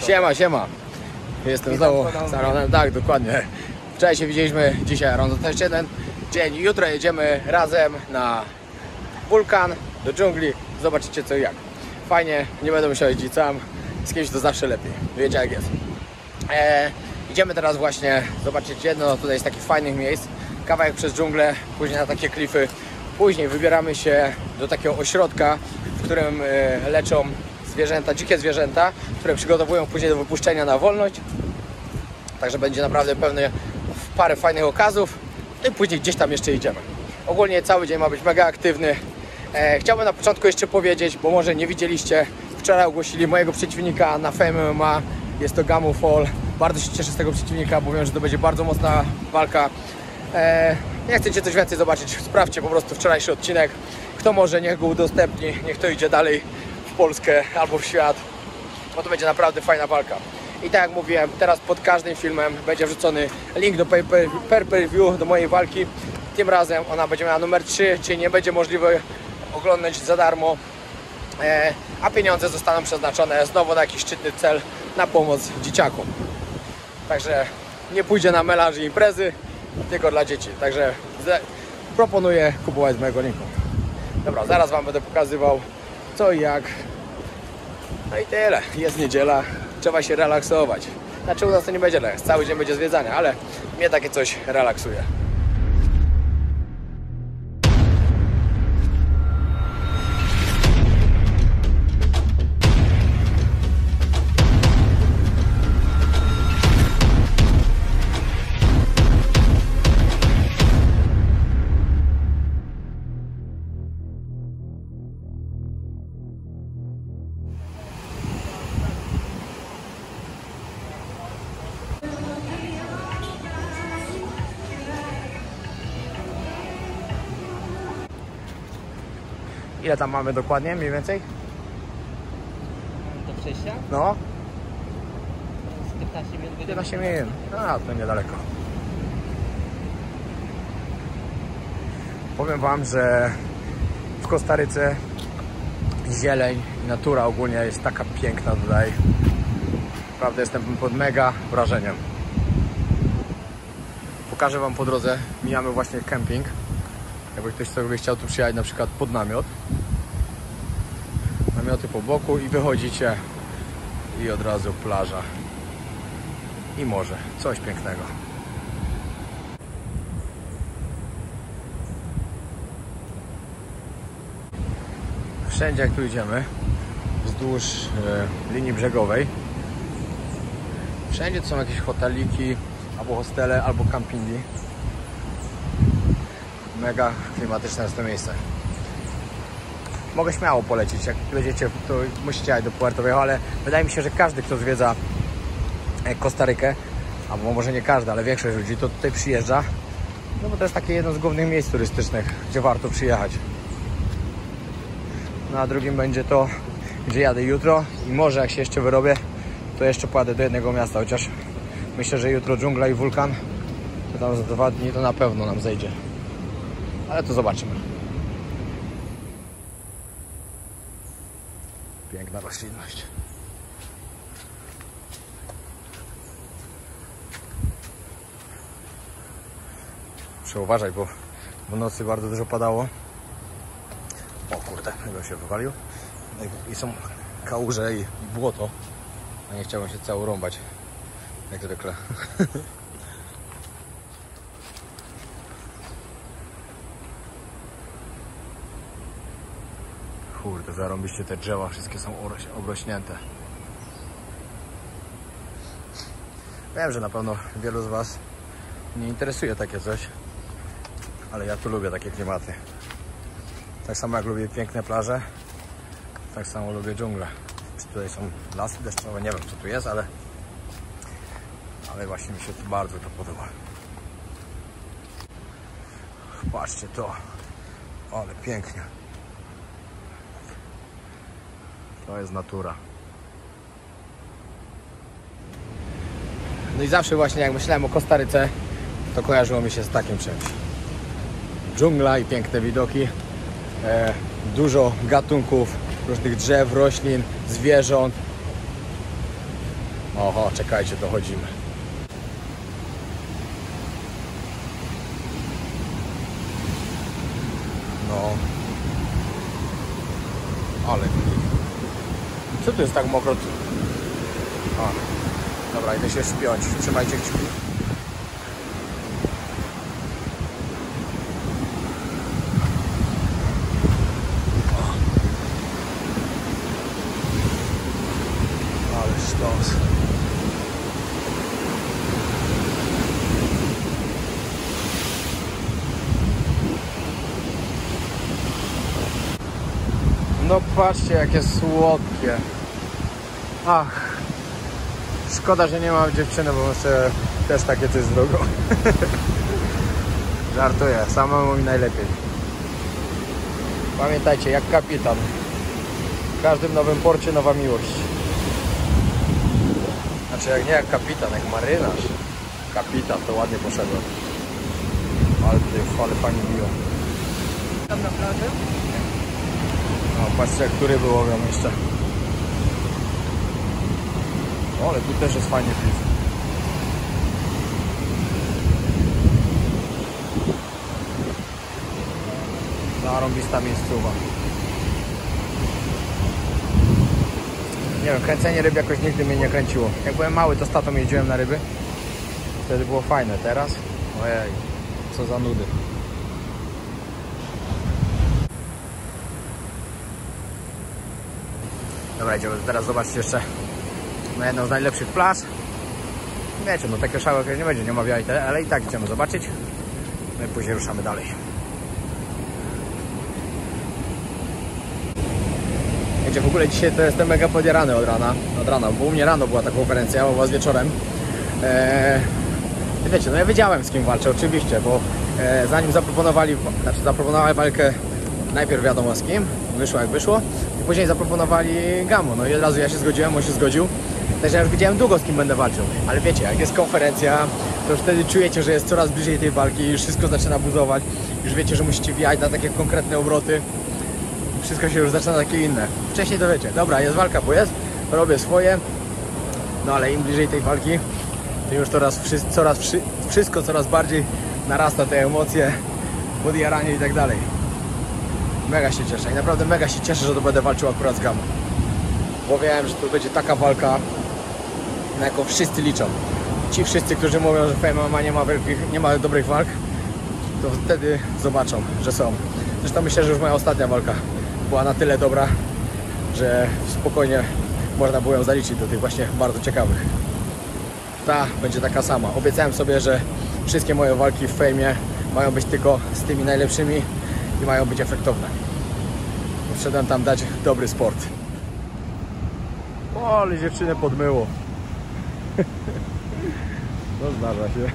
Siema, siema. Jestem znowu z Aronem, tak, dokładnie. Wczoraj się widzieliśmy, dzisiaj Aron to też jeden dzień. Jutro jedziemy razem na wulkan, do dżungli. Zobaczycie co i jak. Fajnie, nie będę musiał jeździć sam. Z kimś to zawsze lepiej, wiecie jak jest. Idziemy teraz właśnie zobaczyć jedno tutaj z takich fajnych miejsc. Kawałek przez dżunglę, później na takie klify. Później wybieramy się do takiego ośrodka, w którym leczą zwierzęta, dzikie zwierzęta, które przygotowują później do wypuszczenia na wolność. Także będzie naprawdę pewnie parę fajnych okazów. I później gdzieś tam jeszcze idziemy. Ogólnie cały dzień ma być mega aktywny. Chciałbym na początku jeszcze powiedzieć, bo może nie widzieliście, wczoraj ogłosili mojego przeciwnika na FAME MMA. Jest to Gamu Fall. Bardzo się cieszę z tego przeciwnika, bo wiem, że to będzie bardzo mocna walka. Jak chcecie coś więcej zobaczyć, sprawdźcie po prostu wczorajszy odcinek. Kto może, niech go udostępni, niech to idzie dalej w Polskę albo w świat, bo to będzie naprawdę fajna walka. I tak jak mówiłem, teraz pod każdym filmem będzie wrzucony link do Purple view, do mojej walki. Tym razem ona będzie miała numer 3, czyli nie będzie możliwe oglądać za darmo, a pieniądze zostaną przeznaczone znowu na jakiś szczytny cel, na pomoc dzieciakom. Także nie pójdzie na melanż i imprezy, tylko dla dzieci. Także proponuję kupować z mojego linku. Dobra, zaraz wam będę pokazywał co i jak. No i tyle, jest niedziela, trzeba się relaksować. Znaczy u nas to nie będzie relaks, cały dzień będzie zwiedzanie, ale mnie takie coś relaksuje. Ile tam mamy dokładnie, mniej więcej? Do przejścia? No. 15 minut. 15 minut. A, to niedaleko. Powiem wam, że w Kostaryce zieleń, natura ogólnie jest taka piękna tutaj. Naprawdę jestem pod mega wrażeniem. Pokażę wam po drodze, mijamy właśnie kemping. Jakby ktoś sobie chciał tu przyjechać na przykład pod namiot. Namioty po boku i wychodzicie i od razu plaża i morze, coś pięknego. Wszędzie jak tu idziemy wzdłuż linii brzegowej, wszędzie to są jakieś hoteliki albo hostele, albo kampingi. Mega klimatyczne jest to miejsce. Mogę śmiało polecić, jak będziecie, to musicie jechać do Puerto Viejo, ale wydaje mi się, że każdy, kto zwiedza Kostarykę, albo może nie każdy, ale większość ludzi, to tutaj przyjeżdża, no bo to jest takie jedno z głównych miejsc turystycznych, gdzie warto przyjechać. No a drugim będzie to, gdzie jadę jutro i może jak się jeszcze wyrobię, to jeszcze pojadę do jednego miasta, chociaż myślę, że jutro dżungla i wulkan, to tam za 2 dni to na pewno nam zejdzie. Ale to zobaczymy. Piękna roślinność. Muszę uważać, bo w nocy bardzo dużo padało. O kurde, bym się wywalił. I są kałuże i błoto. A nie chciałbym się cały rąbać. Jak zwykle. Kurde, zarąbiście te drzewa, wszystkie są obrośnięte. Wiem, że na pewno wielu z was nie interesuje takie coś, ale ja tu lubię takie klimaty. Tak samo jak lubię piękne plaże, tak samo lubię dżunglę. Czy tutaj są lasy deszczowe? Nie wiem co tu jest, ale właśnie mi się tu bardzo to podoba. Patrzcie to, ale pięknie. To jest natura. No i zawsze właśnie jak myślałem o Kostaryce, to kojarzyło mi się z takim czymś. Dżungla i piękne widoki. Dużo gatunków różnych drzew, roślin, zwierząt. Oho, czekajcie, dochodzimy. No. Ale... Co tu jest tak mokro? O. Dobra, idę się szpiąć. Trzymajcie kciuki. Ale sztos. No patrzcie, jakie słodkie. Ach. Szkoda, że nie mam dziewczyny, bo muszę też takie coś z drogą. Żartuję, samemu mi najlepiej. Pamiętajcie, jak kapitan. W każdym nowym porcie nowa miłość. Znaczy jak nie jak kapitan, jak marynarz. Kapitan, to ładnie poszedłem. Ale tutaj fale fajnie biło. Tam na plaży? O, patrzcie, który był ogon jeszcze. O, ale tu też jest fajnie piwko. Zarąbista miejscowa. Nie wiem, kręcenie ryb jakoś nigdy mnie nie kręciło. Jak byłem mały, to z tatą jeździłem na ryby. Wtedy było fajne, teraz? Ojej, co za nudy. Dobra, idziemy teraz zobaczyć jeszcze na jedną z najlepszych plaż. Wiecie, no takie szałek nie będzie, nie omawiali, ale i tak idziemy zobaczyć. My później ruszamy dalej. Wiecie, w ogóle dzisiaj to jestem mega podjarany od rana. Bo u mnie rano była ta konferencja, u was wieczorem. Wiecie, no ja wiedziałem, z kim walczę oczywiście, bo zanim zaproponowali walkę, najpierw wiadomo z kim, wyszło jak wyszło. I później zaproponowali Gamu, no i od razu ja się zgodziłem, on się zgodził. Także ja już wiedziałem długo, z kim będę walczył. Ale wiecie, jak jest konferencja, to już wtedy czujecie, że jest coraz bliżej tej walki i wszystko zaczyna buzować. Już wiecie, że musicie wjechać na takie konkretne obroty. Wszystko się już zaczyna takie inne. Wcześniej to wiecie, dobra, jest walka, bo jest, robię swoje. No ale im bliżej tej walki, to już wszystko coraz bardziej narasta te emocje, podjaranie i tak dalej. Mega się cieszę i naprawdę mega się cieszę, że to będę walczył akurat z Gamu. Bo wiem, że to będzie taka walka, na jaką wszyscy liczą. Ci wszyscy, którzy mówią, że FAME MMA nie ma dobrych walk, to wtedy zobaczą, że są. Zresztą myślę, że już moja ostatnia walka była na tyle dobra, że spokojnie można było ją zaliczyć do tych właśnie bardzo ciekawych. Ta będzie taka sama. Obiecałem sobie, że wszystkie moje walki w FAME mają być tylko z tymi najlepszymi i mają być efektowne. Wszedłem tam dać dobry sport. O, ale dziewczynę podmyło. To zdarza się.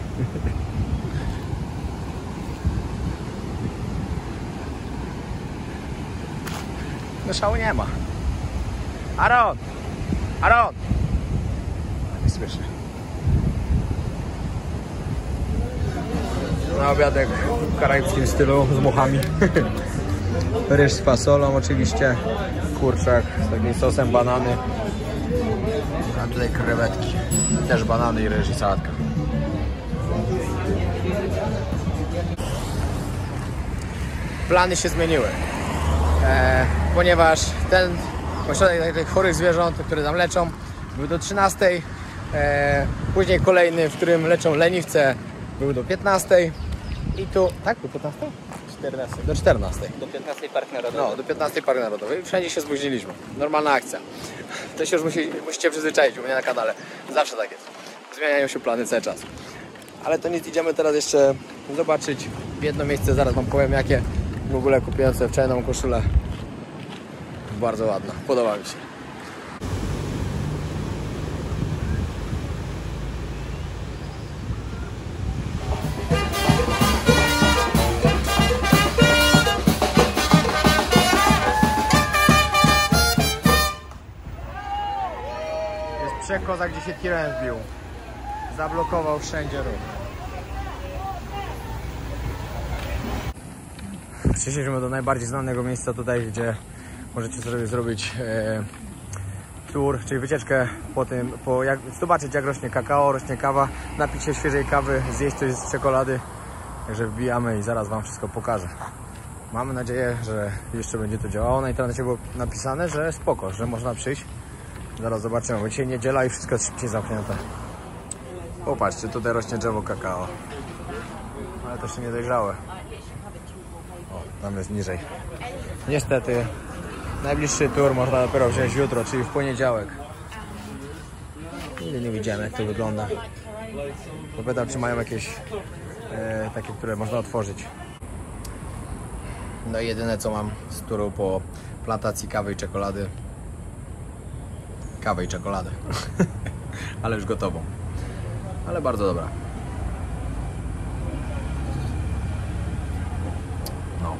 No szału nie ma. Aron! Aron! Nie słyszę. Na obiadek w karaibskim stylu z muchami. Ryż z fasolą oczywiście, kurczak z takim sosem, banany. A tutaj krewetki, też banany i ryż i sałatka. Plany się zmieniły, ponieważ ten ośrodek tych chorych zwierząt, które tam leczą, był do 13:00, później kolejny, w którym leczą leniwce, był do 15:00 i tu, tak? Do 15? 14. Do 14. Do 15 Park Narodowy. No, do 15 Park Narodowy. Wszędzie się zbudziliśmy. Normalna akcja. To się już musicie przyzwyczaić u mnie na kanale. Zawsze tak jest. Zmieniają się plany cały czas. Ale to nic, idziemy teraz jeszcze zobaczyć w jedno miejsce. Zaraz wam powiem jakie. W ogóle kupiłem sobie wczorajną koszulę. Bardzo ładna. Podoba mi się. Kozak, gdzie się tirem wbił, zablokował wszędzie ruch. Przyszliśmy do najbardziej znanego miejsca tutaj, gdzie możecie sobie zrobić tour, czyli wycieczkę po tym, jak zobaczyć, jak rośnie kakao, rośnie kawa, napić się świeżej kawy, zjeść coś z czekolady. Także wbijamy i zaraz Wam wszystko pokażę. Mamy nadzieję, że jeszcze będzie to działało. Na internecie było napisane, że spoko, że można przyjść. Zaraz zobaczymy, bo dzisiaj niedziela i wszystko jest szybciej zamknięte. Popatrzcie, tutaj rośnie drzewo kakao. Ale też nie dojrzałe. O, tam jest niżej. Niestety, najbliższy tour można dopiero wziąć jutro, czyli w poniedziałek. Nigdy nie widziałem, jak to wygląda. Zapytam, czy mają jakieś takie, które można otworzyć. No i jedyne, co mam z touru po plantacji kawy i czekolady. Kawę i czekoladę. Ale już gotową. Ale bardzo dobra. No,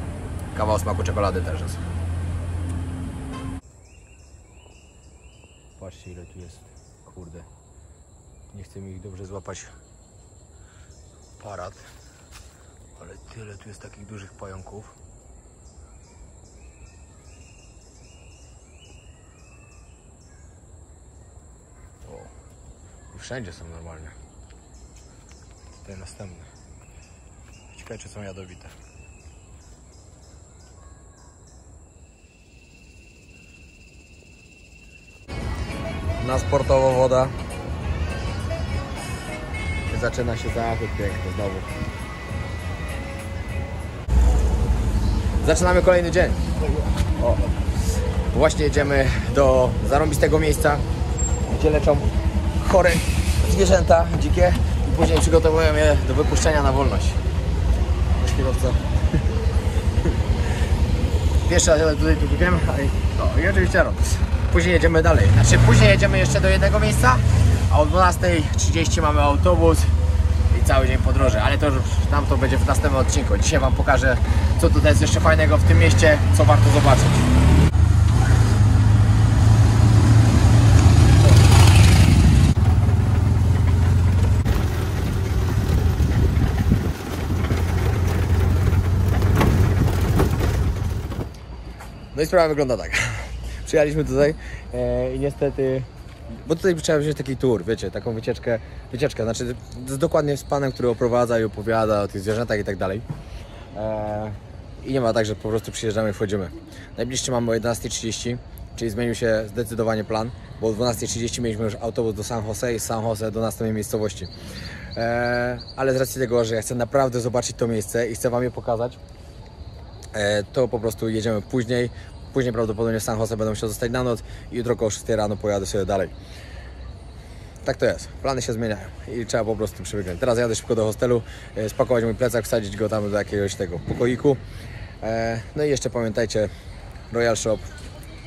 kawa o smaku czekolady też jest. Patrzcie, ile tu jest. Kurde. Nie chcę mi ich dobrze złapać. Aparat. Ale tyle tu jest takich dużych pająków. Wszędzie są normalnie. Tutaj następne. Ciekawe, czy są jadowite. Na sportowo woda. Zaczyna się zachód piękny znowu. Zaczynamy kolejny dzień. O. Właśnie jedziemy do zarąbistego miejsca, gdzie leczą chore zwierzęta dzikie i później przygotowują je do wypuszczenia na wolność. Pierwszy raz tutaj biegłem, no i oczywiście Aron. Później jedziemy dalej. Znaczy później jedziemy jeszcze do jednego miejsca, a o 12:30 mamy autobus i cały dzień podróży, ale to już nam to będzie w następnym odcinku. Dzisiaj Wam pokażę, co tutaj jest jeszcze fajnego w tym mieście, co warto zobaczyć. No i sprawa wygląda tak. Przyjechaliśmy tutaj i niestety, bo tutaj trzeba wziąć taki tour, wiecie, taką wycieczkę, znaczy dokładnie z panem, który oprowadza i opowiada o tych zwierzętach i tak dalej. I nie ma tak, że po prostu przyjeżdżamy i wchodzimy. Najbliższy mamy o 11:30, czyli zmienił się zdecydowanie plan, bo o 12:30 mieliśmy już autobus do San Jose i z San Jose do następnej miejscowości. Ale z racji tego, że ja chcę naprawdę zobaczyć to miejsce i chcę Wam je pokazać, to po prostu jedziemy później. Później prawdopodobnie w San Jose będę musiał zostać na noc i jutro koło 6 rano pojadę sobie dalej. Tak to jest, plany się zmieniają i trzeba po prostu przywyknąć. Teraz jadę szybko do hostelu, spakować mój plecak, wsadzić go tam do jakiegoś tego pokoiku. No i jeszcze pamiętajcie, Royal Shop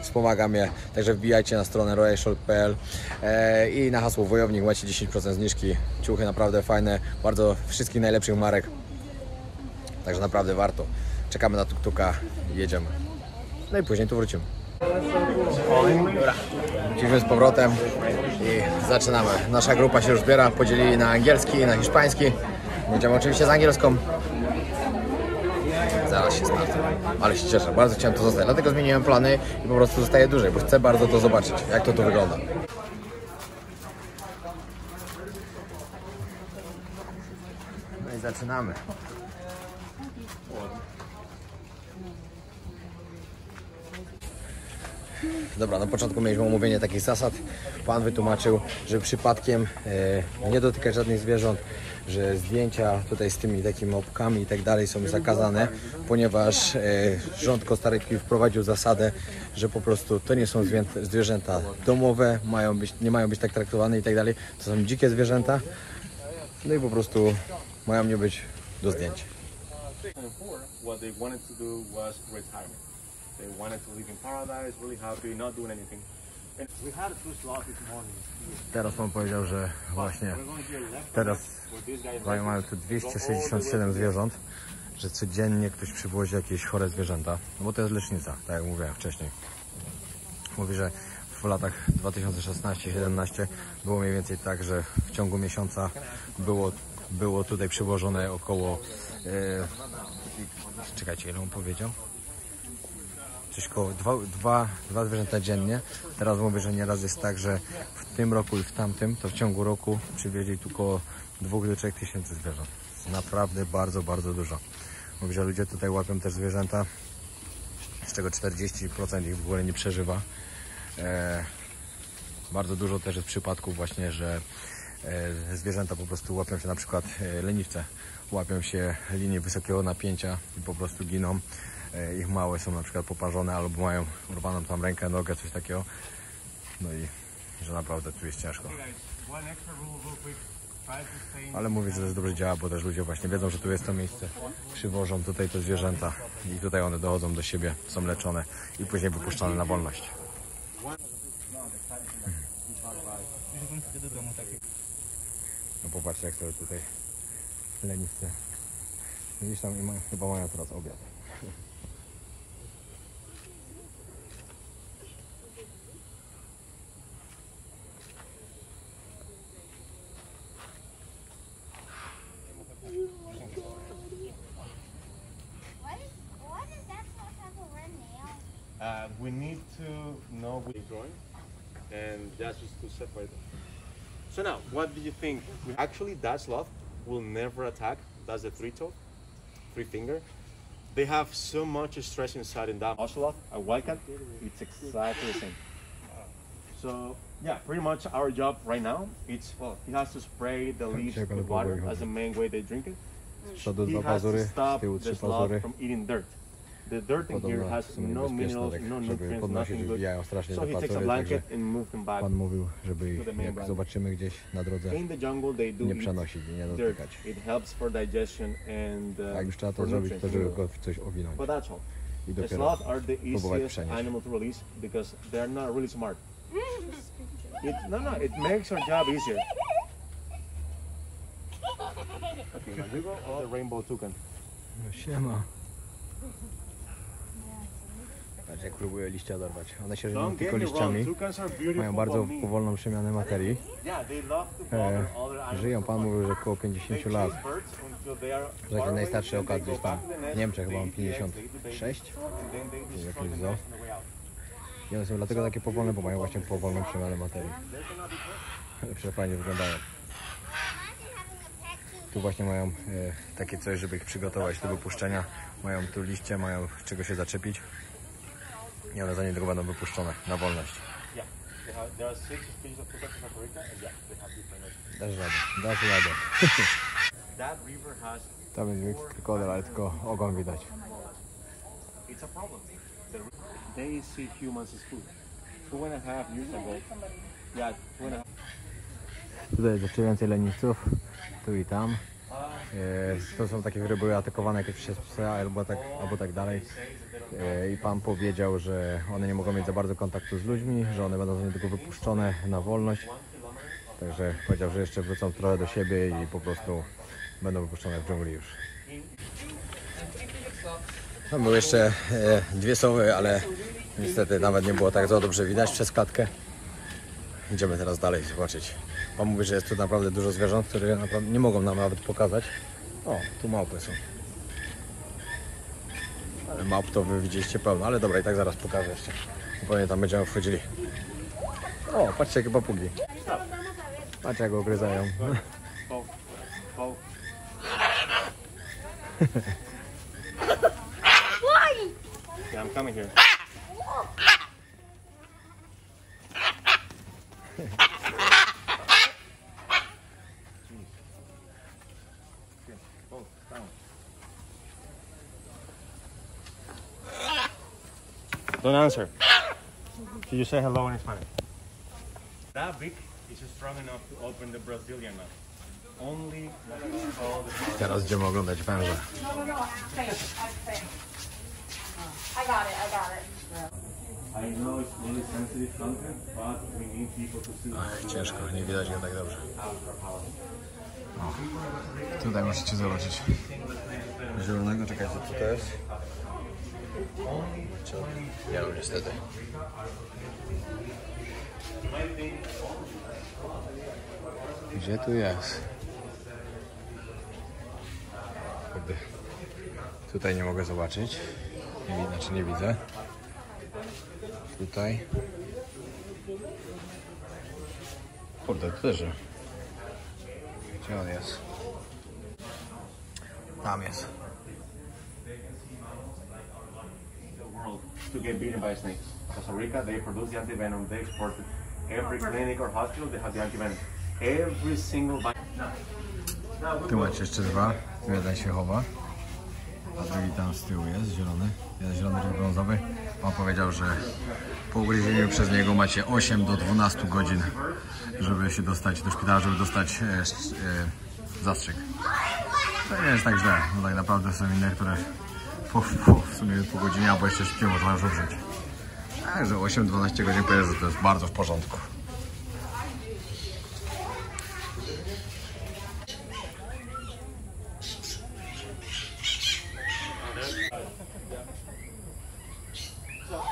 wspomaga mnie, także wbijajcie na stronę royalshop.pl i na hasło Wojownik macie 10% zniżki. Ciuchy naprawdę fajne, bardzo wszystkich najlepszych marek, także naprawdę warto. Czekamy na tuk-tuka, jedziemy. No i później tu wrócimy. Dobra, wróciliśmy z powrotem i zaczynamy. Nasza grupa się już zbiera, podzielili na angielski i na hiszpański. Będziemy oczywiście z angielską. Zaraz się znajdę. Ale się cieszę, bardzo chciałem to zostać. Dlatego zmieniłem plany i po prostu zostaję dłużej, bo chcę bardzo to zobaczyć, jak to tu wygląda. No i zaczynamy. Dobra, na początku mieliśmy omówienie takich zasad. Pan wytłumaczył, że przypadkiem nie dotykać żadnych zwierząt, że zdjęcia tutaj z tymi takimi opkami i tak dalej są zakazane, ponieważ rząd Kostaryki wprowadził zasadę, że po prostu to nie są zwierzęta domowe, nie mają być tak traktowane i tak dalej. To są dzikie zwierzęta, no i po prostu mają nie być do zdjęć. They wanted to live in paradise, really happy, not doing anything. We had two slots this morning. Teraz on powiedział, że właśnie teraz mają tu 267 zwierząt, że codziennie ktoś przywozi jakieś chore zwierzęta, no bo to jest lecznica, tak jak mówiłem wcześniej. Mówi, że w latach 2016-17 było mniej więcej tak, że w ciągu miesiąca było tutaj przywożone około... czekajcie, ile on powiedział? coś koło dwa zwierzęta dziennie. Teraz mówię, że nieraz jest tak, że w tym roku i w tamtym, to w ciągu roku przywieźli tu koło 2 do 3 tysięcy zwierząt. Naprawdę bardzo, bardzo dużo. Mówię, że ludzie tutaj łapią też zwierzęta, z czego 40% ich w ogóle nie przeżywa. Bardzo dużo też jest przypadków właśnie, że zwierzęta po prostu łapią się, na przykład leniwce, łapią się linii wysokiego napięcia i po prostu giną. Ich małe są na przykład poparzone albo mają urwaną tam rękę, nogę, coś takiego. No i że naprawdę tu jest ciężko. Ale mówię, że też dobrze działa, bo też ludzie właśnie wiedzą, że tu jest to miejsce. Przywożą tutaj te zwierzęta i tutaj one dochodzą do siebie, są leczone i później wypuszczane na wolność. No popatrzcie, jak sobie tutaj leniwce. Widzisz tam, i chyba mają teraz obiad. We need to know what you're drawing, and that's just to separate them. So now, what do you think? Actually, that sloth will never attack. That's the three-toed, three-finger. They have so much stress inside in that ocelot, a wildcat. It's exactly the same. So yeah, pretty much our job right now, it's he has to spray the leaves with water as the main way they drink it. He has to stop the sloth from eating dirt. The dirt in here has no minerals, no nutrients, nothing good. So he takes a blanket and moves them back. Pan mówił, żeby ich, jak zobaczymy gdzieś na drodze, in the jungle they do nie przenosić, nie dotykać. It helps for digestion and jak już trzeba to zrobić, to żeby go w coś owinąć. But that's all. I the sloth are the easiest animal to release because they're not really smart. It makes our job easier. Okay, now you go the rainbow toucan. Siema. Patrz, jak próbuję liścia dorwać. One się żywią tylko liściami, mają bardzo powolną przemianę materii. Żyją, pan mówił, że około 50 lat. Taki najstarszy okaz gdzieś tam w Niemczech, chyba mam 56. I one są dlatego takie powolne, bo mają właśnie powolną przemianę materii. Ale przefajnie wyglądają. Tu właśnie mają takie coś, żeby ich przygotować do wypuszczenia. Mają tu liście, mają czego się zaczepić. I one zanim tego będą wypuszczone na wolność. Dasz radę. Tam jest wielki krokodyl, ale tylko ogon widać. Tutaj jest jeszcze więcej leniwców, tu i tam. To są takie, które były atakowane jakieś przez psy albo tak dalej. I pan powiedział, że one nie mogą mieć za bardzo kontaktu z ludźmi, że one będą niedługo wypuszczone na wolność. Także powiedział, że jeszcze wrócą trochę do siebie i po prostu będą wypuszczone w dżungli już. Tam były jeszcze dwie sowy, ale niestety nawet nie było tak za dobrze widać przez klatkę. Idziemy teraz dalej zobaczyć. Pan mówi, że jest tu naprawdę dużo zwierząt, które nie mogą nam nawet pokazać. O, tu małpy są. Ale małp to wy widzieliście pełno, ale dobra, i tak zaraz pokażę jeszcze. Pewnie tam będziemy wchodzili. O, patrzcie, jakie papugi. Patrzcie, jak go ugryzają. Yeah, I'm coming here. Don't answer. Can you say hello in Spanish? That big is strong enough to open the Brazilian nut. Only teraz idziemy oglądać węża. Ach, ciężko, nie widać go tak dobrze. O, tutaj możecie zobaczyć. Zielonego, czekajcie, co to jest? Nie wiem, niestety. Gdzie tu jest? Tutaj nie mogę zobaczyć. Nie widzę, czy nie widzę. tutaj. Kurde, to też. Gdzie on jest? Tam jest. To get bitten by snakes. Costa Rica, they produce the antivenom. They export it. Every clinic or hospital, they have the antivenom. Every single. Tu macie jeszcze dwa. Jeden się chowa, a drugi tam z tyłu jest zielony. Jeden zielony, drugi brązowy. On powiedział, że po ugryzieniu przez niego macie 8 do 12 godzin, żeby się dostać do szpitala, żeby dostać zastrzyk. To nie jest tak źle. No tak naprawdę są inne, które w sumie po godzinie albo jeszcze śpią, można już użyć. Także 8-12 godzin powiedzę, że to jest bardzo w porządku.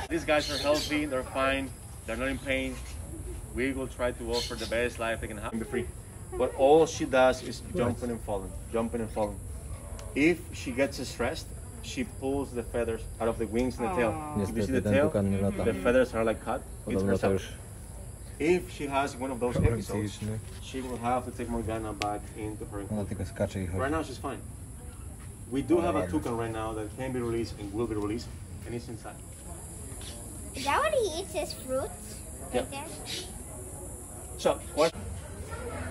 These guys are healthy, they're fine, they're not in pain. We will try to offer the best life they can have and be free. But all she does is jumping and falling, jumping and falling. If she gets stressed, she pulls the feathers out of the wings and the tail. If you see the tail, the feathers are like cut. It's herself. If she has one of those episodes, she will have to take Morgana back into her enclosure. Right now she's fine. We do have a toucan right now that can be released and will be released, and it's inside. Is that what he eats his fruits? Right there? So, what?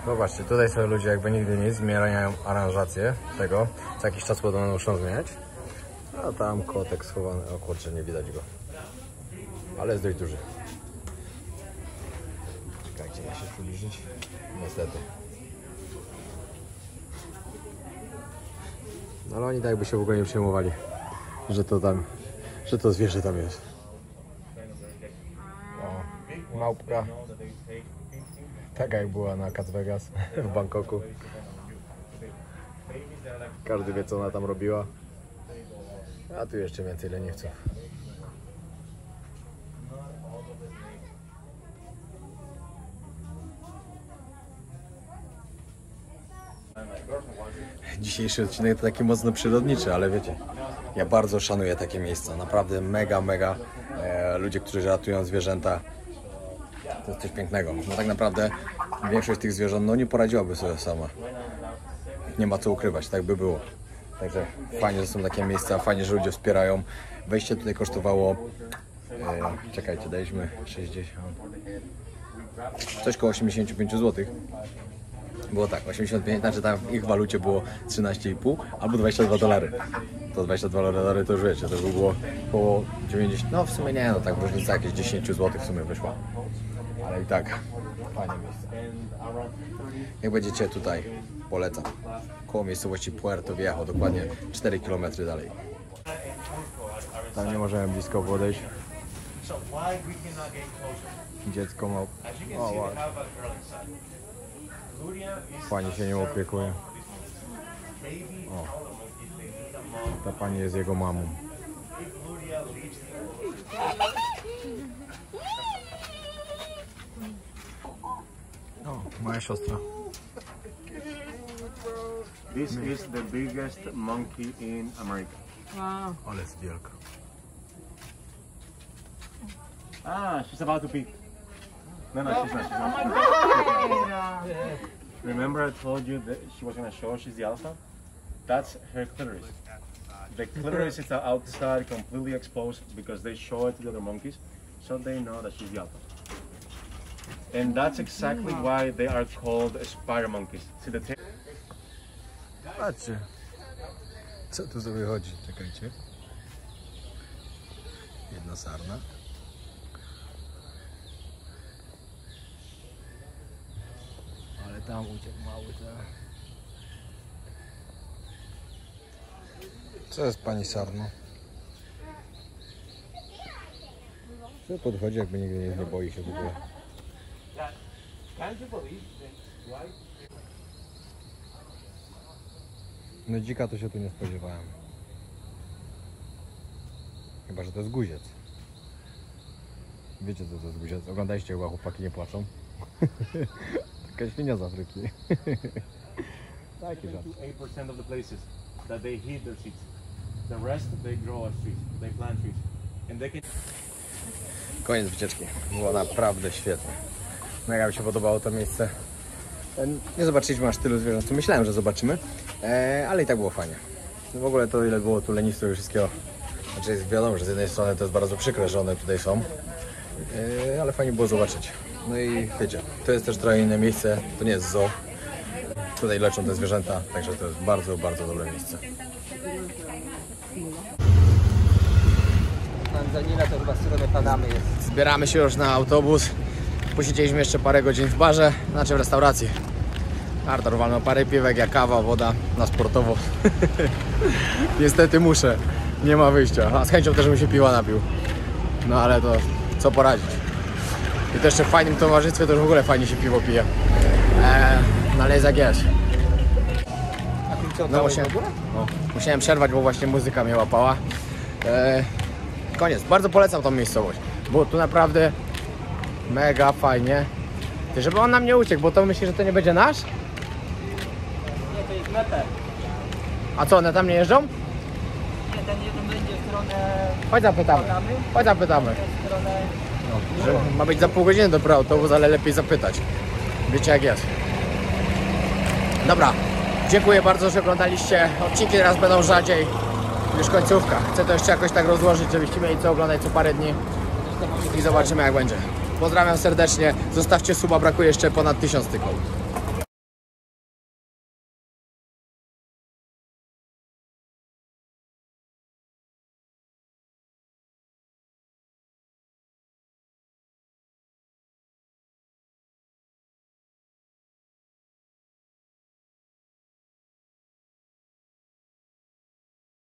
Zobaczcie, tutaj sobie ludzie jakby nigdy nic zmieniają aranżację tego. Co jakiś czas podobno muszą zmieniać. A tam kotek schowany, o kurczę, nie widać go. Ale jest dość duży. Czekajcie, ja się przybliżyć. Niestety. No ale oni tak by się w ogóle nie przejmowali, że to tam, że to zwierzę tam jest. Małpka, taka jak była na Cat Vegas w Bangkoku. Każdy wie, co ona tam robiła. A tu jeszcze więcej leniwców. Dzisiejszy odcinek to taki mocno przyrodniczy, ale wiecie, ja bardzo szanuję takie miejsca. Naprawdę mega. Ludzie, którzy ratują zwierzęta. To jest coś pięknego. No tak naprawdę większość tych zwierząt no, nie poradziłaby sobie sama. Nie ma co ukrywać, tak by było. Także fajnie, że są takie miejsca, fajnie, że ludzie wspierają. Wejście tutaj kosztowało... czekajcie, daliśmy 60... Coś koło 85 zł. Było tak, 85, znaczy tam w ich walucie było 13,5 albo 22 dolary. To 22 dolary to już wiecie, to by było koło 90... No w sumie nie, no tak różnica jakieś 10 zł w sumie wyszła. Ale i tak, fajne miejsce. Jak będziecie tutaj, polecam. Koło miejscowości Puerto Viejo, dokładnie 4 km dalej. Tam nie możemy blisko podejść. Dziecko ma... O, wow. Pani się nią opiekuje. O. Ta pani jest jego mamą. Oh, moja siostra. This is the biggest monkey in America. Wow. Ale jest wielka. Ah, she's about to pee. No, she's not. Remember I told you that she was gonna show she's the alpha? That's her clitoris. The clitoris is outside, completely exposed, because they show it to the other monkeys, so they know that she's the alpha. And that's exactly why they are called spider monkeys. See the tail? Patrzcie, co tu sobie chodzi, czekajcie. Jedna sarna. Ale tam uciekł mały, tak? Co jest pani sarno? Co podchodzi, jakby nigdy nie boi się w ogóle? No dzika to się tu nie spodziewałem. Chyba, że to jest guziec. Wiecie, co to jest guziec? Oglądaliście chyba, chłopaki nie płaczą. Taka świnia z Afryki. Taki żart. 8% of the places that they heat their seeds. The rest they grow as trees. They plant trees. And they can... koniec wycieczki. Było naprawdę świetnie. Mega mi się podobało to miejsce. Nie zobaczyliśmy aż tylu zwierząt, co myślałem, że zobaczymy, ale i tak było fajnie. W ogóle to, ile było tu lenistów i wszystkiego. Znaczy jest wiadomo, że z jednej strony to jest bardzo przykre, że one tutaj są, ale fajnie było zobaczyć. No i wiecie, to jest też trochę inne miejsce, to nie jest zoo. Tutaj leczą te zwierzęta, także to jest bardzo, bardzo dobre miejsce. Tanzania to chyba z strony Panamy jest. Zbieramy się już na autobus. Posiedzieliśmy jeszcze parę godzin w barze, znaczy w restauracji. Artur walnął parę piwek, jak kawa, woda, na sportowo. Niestety muszę, nie ma wyjścia. A z chęcią też bym się piwa napił. No ale to co poradzić. I też w fajnym towarzystwie to już w ogóle fajnie się piwo pije. No ale jest jak jest. No, musiałem przerwać, bo właśnie muzyka mnie łapała. Koniec, bardzo polecam tą miejscowość, bo tu naprawdę mega fajnie. Żeby on nam nie uciekł, bo to myśli, że to nie będzie nasz? Nie, to jest meter. A co, one tam nie jeżdżą? Nie, ten jeden będzie w stronę... Chodź zapytamy. Chodź zapytamy. No, że ma być za pół godziny dopiero autobus, ale lepiej zapytać. Wiecie jak jest. Dobra, dziękuję bardzo, że oglądaliście. Odcinki teraz będą rzadziej. Już końcówka. Chcę to jeszcze jakoś tak rozłożyć, żebyście mieli co oglądać co parę dni. I zobaczymy jak będzie. Pozdrawiam serdecznie. Zostawcie suba, brakuje jeszcze ponad 1000 tylko.